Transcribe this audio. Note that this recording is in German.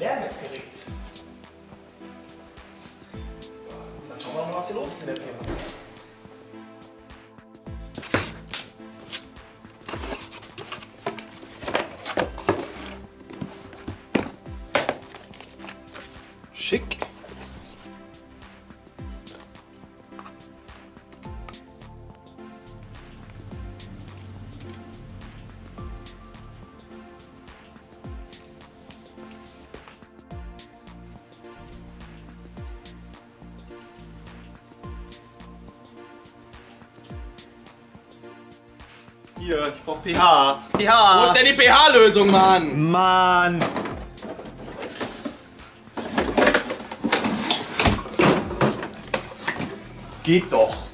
Lehrwerkgerät. Dann schauen wir mal, was hier los ist in der Firma. Schick. Hier, ich brauch pH. Wo ist denn die pH-Lösung, Mann? Mann! Geht doch!